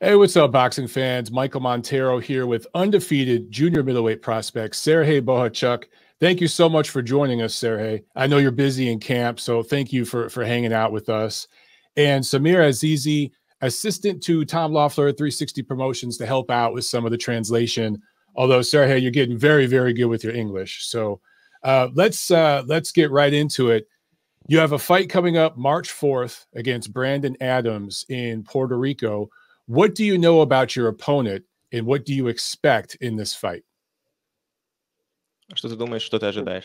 Hey, what's up, boxing fans? Michael Montero here with undefeated junior middleweight prospect Serhii Bohachuk. Thank you so much for joining us, Serhii. I know you're busy in camp, so thank you for hanging out with us. And Samir Azizi, assistant to Tom Loeffler at 360 Promotions to help out with some of the translation. Although, Serhii, you're getting very, very good with your English. So let's get right into it. You have a fight coming up March 4th against Brandon Adams in Puerto Rico. What do you know about your opponent, and what do you expect in this fight? Что ты думаешь, что ты ожидаешь?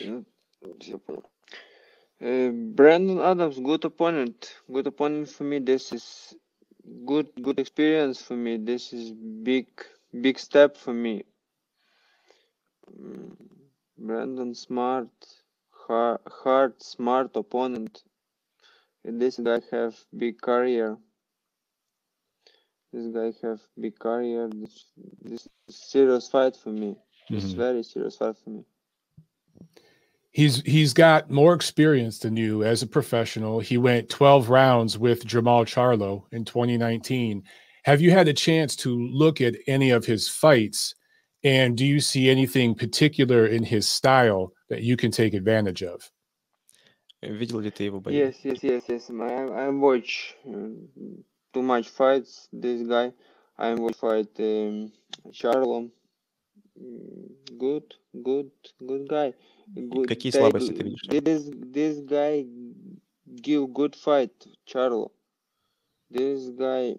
Brandon Adams, good opponent for me. This is good experience for me. This is big step for me. Brandon, smart opponent. This guy have big career. This is a serious fight for me. It's very serious fight for me. He's got more experience than you as a professional. He went 12 rounds with Jamal Charlo in 2019. Have you had a chance to look at any of his fights? And do you see anything particular in his style that you can take advantage of? Yes. I watch too much fights. This guy, I will fight Charlo. Good guy. Good. Какие слабости ты видишь? This guy give good fight Charlo. This guy,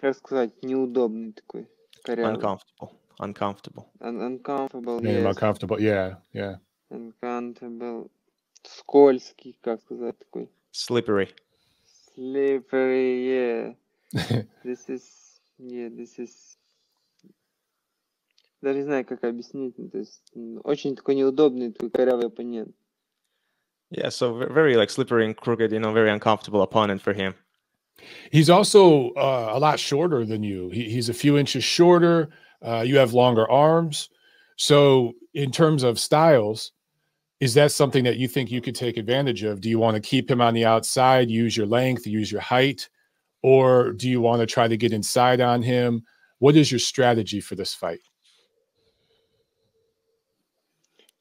как сказать, неудобный такой. Uncomfortable. Yeah, yes. Uncomfortable. Yeah. Uncomfortable. Скользкий, как сказать такой. Slippery, yeah. This is... Даже не знаю, как объяснить. То есть очень такой неудобный, такой корявый оппонент. Yeah, so very like slippery and crooked, you know, very uncomfortable opponent for him. He's also a lot shorter than you. He's a few inches shorter. You have longer arms. So in terms of styles, is that something that you think you could take advantage of? Do you want to keep him on the outside, use your length, use your height, or do you want to try to get inside on him? What is your strategy for this fight?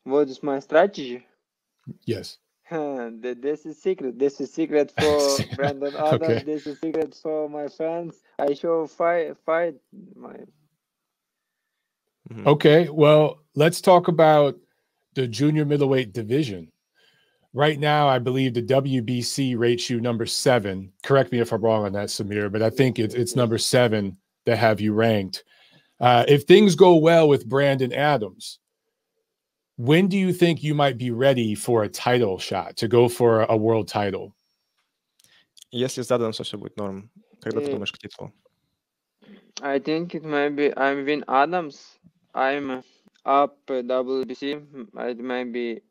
What is my strategy? Yes. This is secret. This is secret for Brandon Adams. Okay. This is secret for my fans. I show fight my. Okay, well, let's talk about the junior middleweight division. Right now, I believe the WBC rates you #7. Correct me if I'm wrong on that, Samir, but I think it's #7 that have you ranked. If things go well with Brandon Adams, when do you think you might be ready for a title shot, to go for a world title? Если с Адамсом все будет норм, когда ты думаешь к титулу? I think it might be I'm win Adams. I'm up WBC. It might be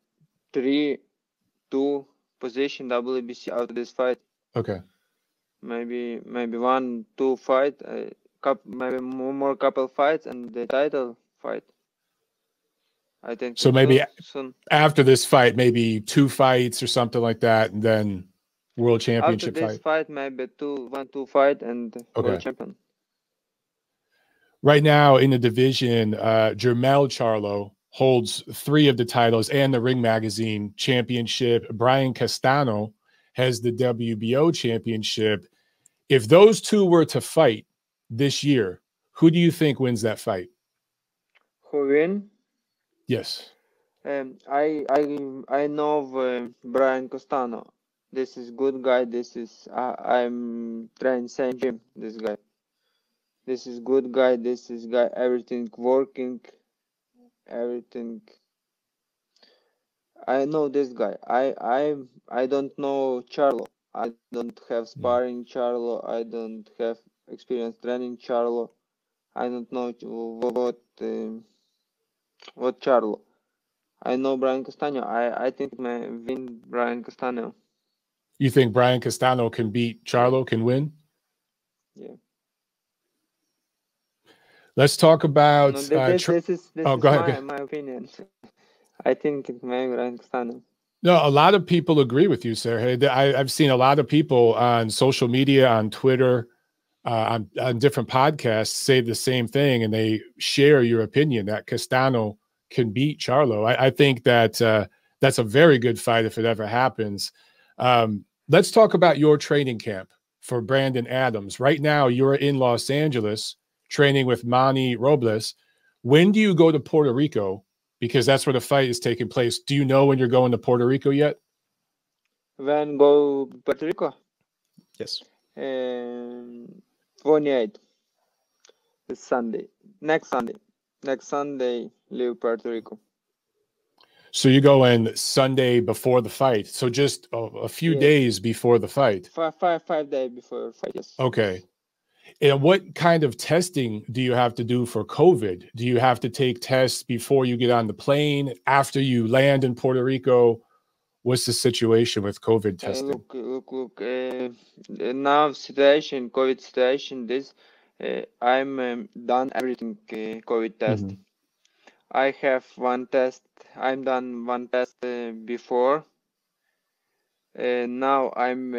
3-2 position WBC out of this fight. Okay. Maybe 1-2 fight. Maybe more couple fights and the title fight. I think so. Maybe soon. After this fight, maybe 2 fights or something like that, and then world championship fight. After this fight, maybe 1-2 fight and world champion. Right now in the division, Jermell Charlo holds 3 of the titles and the Ring Magazine championship. Brian Castano has the WBO championship. If those 2 were to fight this year, who do you think wins that fight? Who win? Yes. I know Brian Castano. This is good guy. This is I'm trying same gym. This guy. This is good guy. This is guy. Everything working. Everything. I know this guy. I don't know Charlo. I don't have sparring Charlo. I don't have experience training Charlo. I don't know what Charlo. I know Brian Castano. I think my win Brian Castano. You think Brian Castano can beat Charlo? Can win? Yeah. Let's talk about. No, this is my opinion. I think it may rank standard. No, a lot of people agree with you, Serhii. I've seen a lot of people on social media, on Twitter, on different podcasts say the same thing, and they share your opinion that Castano can beat Charlo. I think that that's a very good fight if it ever happens. Let's talk about your training camp for Brandon Adams. Right now, you're in Los Angeles training with Manny Robles. When do you go to Puerto Rico? Because that's where the fight is taking place. Do you know when you're going to Puerto Rico yet? When go to Puerto Rico? Yes. 28th. It's Sunday. Next Sunday. Next Sunday, leave Puerto Rico. So you go in Sunday before the fight. So just a few days before the fight. Five days before the fight, yes. Okay. And what kind of testing do you have to do for COVID? Do you have to take tests before you get on the plane, after you land in Puerto Rico? What's the situation with COVID testing? Now situation, COVID situation, this, I'm done everything COVID test. Mm-hmm. I have one test. I'm done one test before. Now I'm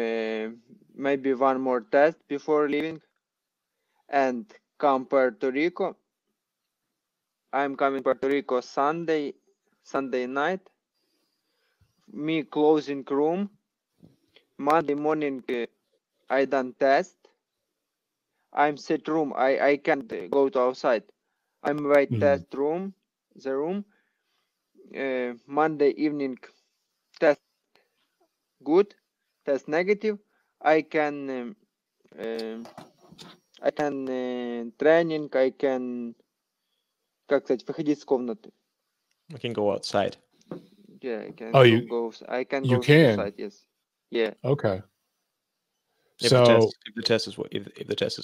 maybe one more test before leaving. And come Puerto Rico. I'm coming Puerto Rico Sunday night. Me closing room. Monday morning, I done test. I'm sit room. I can't go to outside. I'm wait test room. The room. Monday evening, test good, test negative. I can training, I can, выходить из комнаты. I can go outside. Yeah, I can. Oh, you go, I can you go can. Outside, yes. Yeah. Okay. If the test is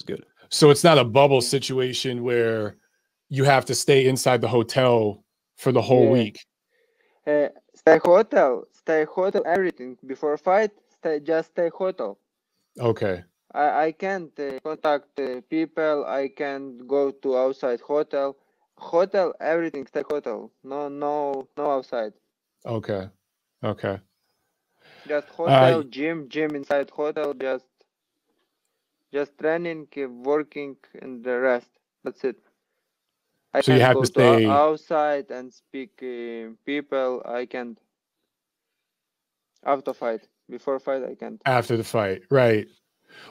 good. So it's not a bubble situation where you have to stay inside the hotel for the whole week. Stay hotel, everything before fight. Just stay hotel. Okay. I can't contact people. I can't go to outside hotel. Hotel, everything stay hotel. No outside. Okay, okay. Just hotel, gym inside hotel. Just training, keep working, and the rest. That's it. I so can't you have go to stay outside and speak people. I can't. After fight, before fight, I can't. After the fight, right?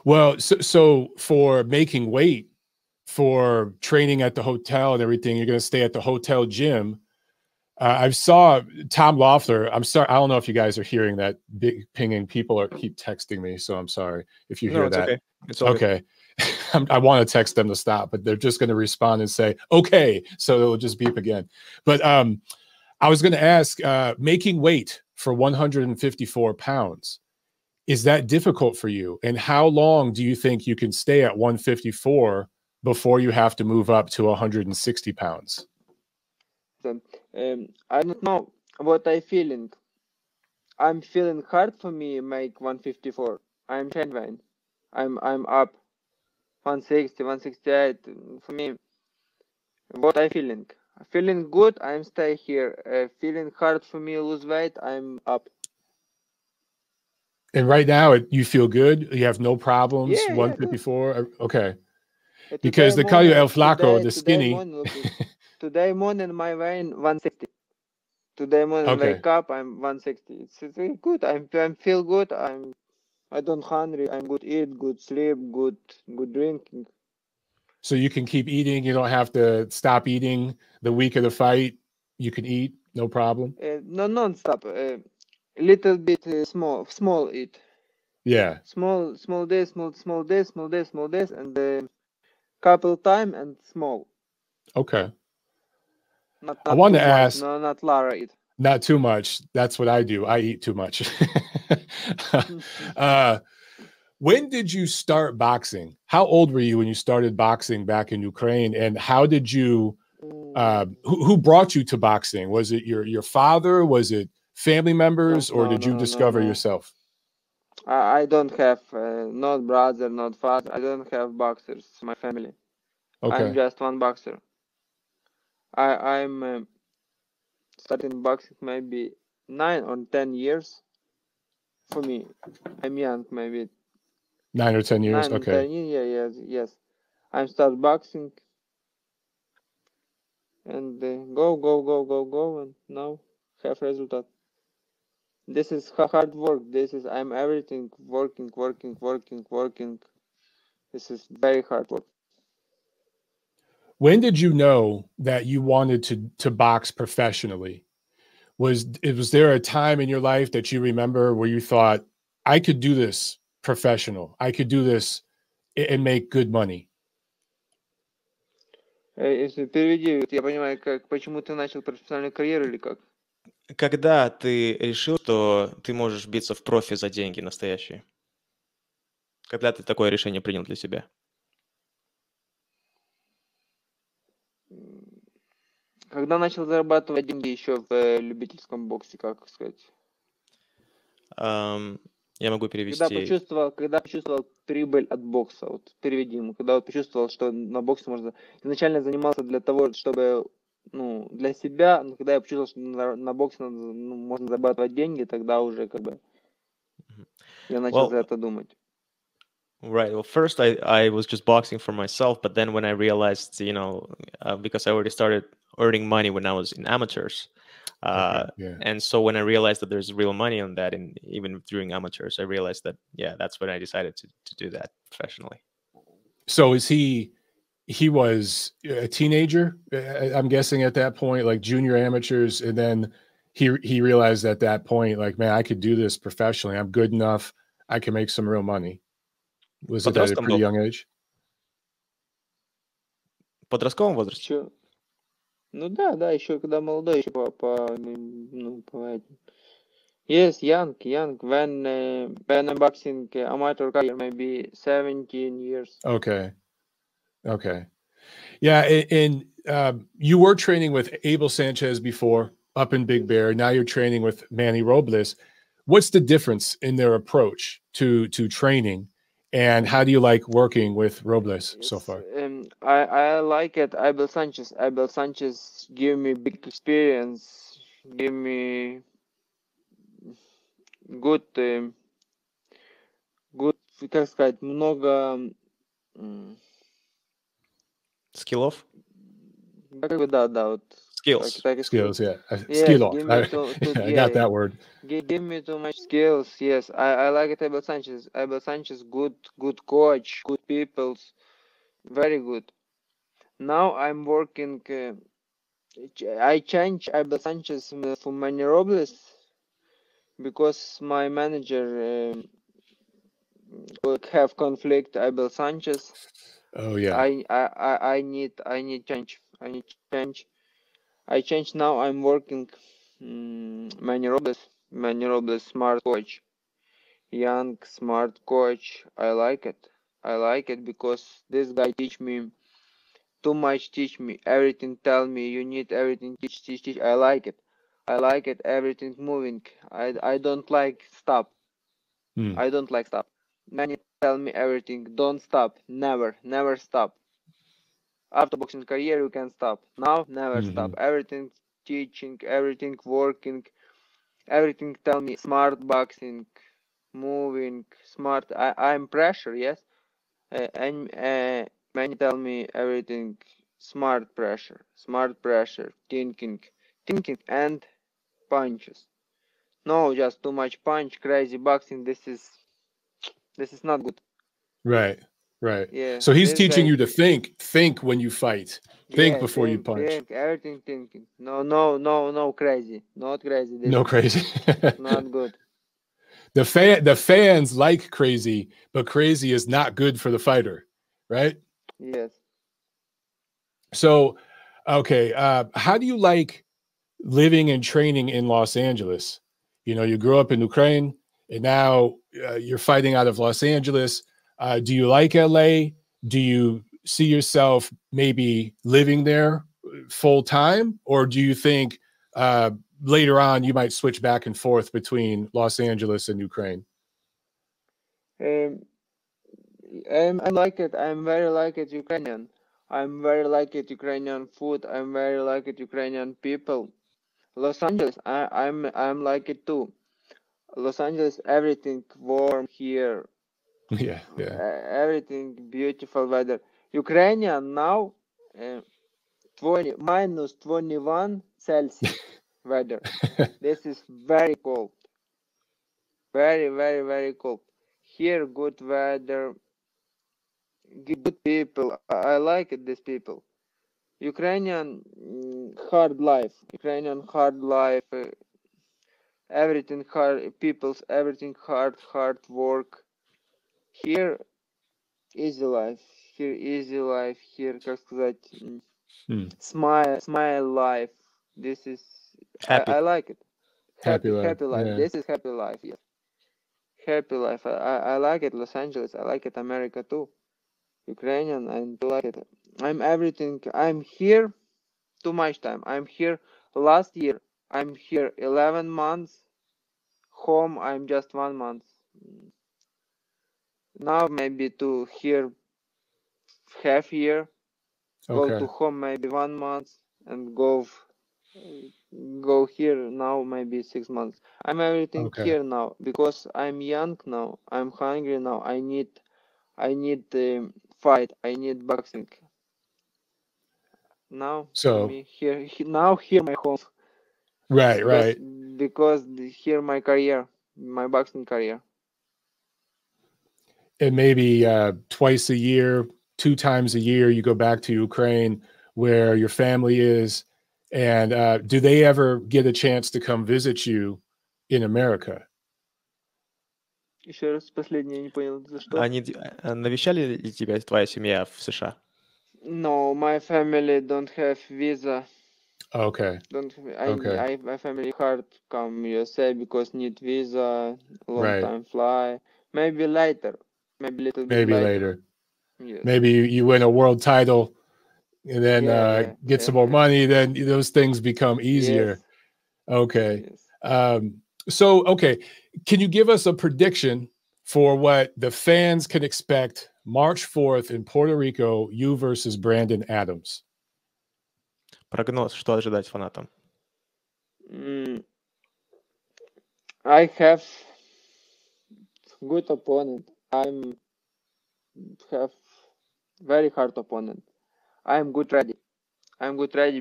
Well, so for making weight, for training at the hotel and everything, you're going to stay at the hotel gym. I saw Tom Loeffler. I'm sorry, I don't know if you guys are hearing that big pinging. People keep texting me, so I'm sorry if you hear that. Okay. It's okay. I want to text them to stop, but they're just going to respond and say, okay. So it'll just beep again. But I was going to ask, making weight for 154 pounds. Is that difficult for you? And how long do you think you can stay at 154 before you have to move up to 160 pounds? I don't know what I'm feeling. I'm feeling hard for me make 154. I'm trying. I'm up 160, 168. For me, what I'm feeling. Feeling good, I'm stay here. Feeling hard for me lose weight, I'm up. And right now, you feel good? You have no problems? Yeah, 154? Yeah, okay. Because they call you El Flaco, the skinny. Today morning, my weight 160. Today morning, wake up, I'm 160. It's good. I feel good. I don't hungry. I'm good eat, good sleep, good drinking. So you can keep eating. You don't have to stop eating the week of the fight. You can eat, no problem? Non-stop. Little bit small eat. Yeah. Small days, and couple time and small. Okay. Not I want to ask. No, not Lara eat. Not too much. That's what I do. I eat too much. When did you start boxing? How old were you when you started boxing back in Ukraine? And how did you? Who brought you to boxing? Was it your father? Was it family members, or did you discover yourself? I don't have not brother, not father. I don't have boxers. My family. Okay. I'm just one boxer. I'm starting boxing maybe 9 or 10 years. For me, I'm young. Maybe 9 or 10 years? Okay. 10 years, yes. I start boxing. And go, and now have result. This is hard work. This is, I'm everything working. This is very hard work. When did you know that you wanted to box professionally? Was there a time in your life that you remember where you thought, I could do this professional, I could do this and make good money? Если переведи, я понимаю, как, почему ты начал профессиональную карьеру или как? Когда ты решил, что ты можешь биться в профи за деньги настоящие? Когда ты такое решение принял для себя? Когда начал зарабатывать деньги еще в любительском боксе, как сказать? Я могу перевести. Когда почувствовал прибыль от бокса, вот переведи ему, когда вот почувствовал, что на боксе можно... Изначально занимался для того, чтобы, ну, для себя, но когда я почувствовал, что на боксе надо, ну, можно зарабатывать деньги, тогда уже как бы я начал за это думать. Right. Well, first I was just boxing for myself, but then when I realized, you know, because I already started earning money when I was in amateurs. And so when I realized that there's real money on that, and even during amateurs, I realized that, yeah, that's when I decided to do that professionally. So is he was a teenager, I'm guessing, at that point, like junior amateurs. And then he realized at that point, like, man, I could do this professionally. I'm good enough. I can make some real money. Was it at a pretty young age? Подростковом возрасте? Ну да, еще когда молодой, еще по Yes, young. When I'm boxing amateur career, maybe 17 years. Okay. Yeah, and you were training with Abel Sanchez before, up in Big Bear. Now you're training with Manny Robles. What's the difference in their approach to training? And how do you like working with Robles so far? I like it. Abel Sanchez gave me big experience, gave me good, как сказать, много скиллов. Skills. Like skills, yeah. I got that word. Give me too much skills, yes. I like it, Abel Sanchez. Abel Sanchez, good coach, good people, very good. Now I'm working, I change Abel Sanchez for Manny Robles because my manager will have conflict Abel Sanchez. Oh, yeah. I need change. I changed now. I'm working Manny Robles, smart coach, young, smart coach. I like it because this guy teach me everything, tell me you need everything, teach. I like it, everything moving. I don't like stop. I don't like stop. Manny tell me everything, don't stop, never stop. After boxing career, you can stop. Now, never stop. Everything teaching, everything working, everything tell me smart boxing, moving, smart. I'm pressure, yes. And many tell me everything smart pressure, thinking, and punches. No, just too much punch, crazy boxing. This is not good. Right. Yeah. So he's teaching you to think when you fight. Think before you punch. Everything thinking. No, crazy. Not crazy. No crazy. Not good. The fans like crazy, but crazy is not good for the fighter, right? Yes. So, okay. How do you like living and training in Los Angeles? You know, you grew up in Ukraine, and now you're fighting out of Los Angeles. Do you like LA? Do you see yourself maybe living there full time? Or do you think later on you might switch back and forth between Los Angeles and Ukraine? I like it. I'm very like it Ukrainian. I'm very like it Ukrainian food. I'm very like it Ukrainian people. Los Angeles, I'm like it too. Los Angeles, everything warm here. Yeah, yeah. Everything beautiful weather. Ukrainian now -21 Celsius weather. This is very cold. Very, very, very cold. Here, good weather. Good people. I like it, these people. Ukrainian hard life. Ukrainian hard life. Everything hard. People's everything hard. Hard work. Here, easy life. Here, easy life. Here, как сказать, smile life. This is happy. I like it. Happy life. Yeah. This is happy life. Yes. Happy life. I like it. Los Angeles. I like it. America too. Ukrainian. I like it. I'm everything. I'm here. Too much time. I'm here. Last year, I'm here 11 months. Home, I'm just 1 month. Now maybe to here half year, okay. Go to home maybe 1 month and go here now maybe 6 months. I'm everything okay. Here now because I'm young now. I'm hungry now. I need fight. I need boxing. Now so here my home. Right, right. Because here my career, my boxing career. And maybe twice a year, 2 times a year, you go back to Ukraine where your family is. And do they ever get a chance to come visit you in America? Еще раз, последний, я не понял, за что. Они навещали ли тебя, твоя семья в США? No, my family don't have visa. Okay. My family hard come USA because need visa, long right. Time fly. Maybe later. Maybe a little bit later. Yes. Maybe you win a world title and then get some more money. Then those things become easier. Yes. Okay. Yes. Okay. Can you give us a prediction for what the fans can expect March 4th in Puerto Rico, you versus Brandon Adams? Прогноз, что ожидать фанатам? I have good opponent. I'm have very hard opponent. I'm good ready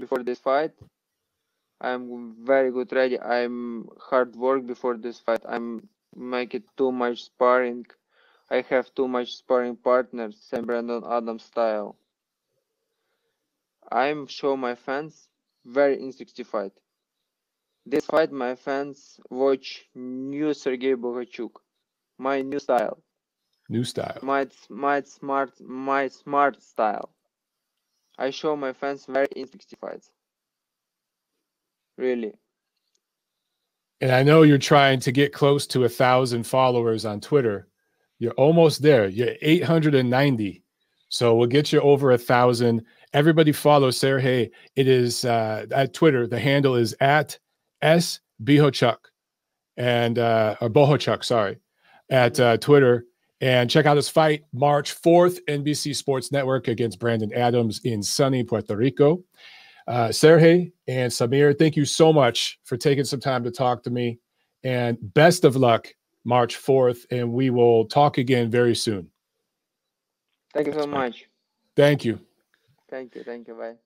before this fight. I'm very good ready. I'm hard work before this fight. I'm make it too much sparring. I have too much sparring partners, same Brandon Adams style. I'm show my fans very interesting fight. This fight my fans watch new Serhii Bohachuk, my new style. My smart style. I show my fans very interesting fights. Really. And I know you're trying to get close to 1,000 followers on Twitter. You're almost there. You're 890. So we'll get you over 1,000. Everybody follow Serhii. It is at Twitter. The handle is at @SBohachuk and or Bohachuk, sorry, at Twitter. And check out his fight, March 4th, NBC Sports Network against Brandon Adams in sunny Puerto Rico. Serhii and Samir, thank you so much for taking some time to talk to me. And best of luck, March 4th, and we will talk again very soon. Thank you so much. Thank you. Thank you. Thank you. Bye.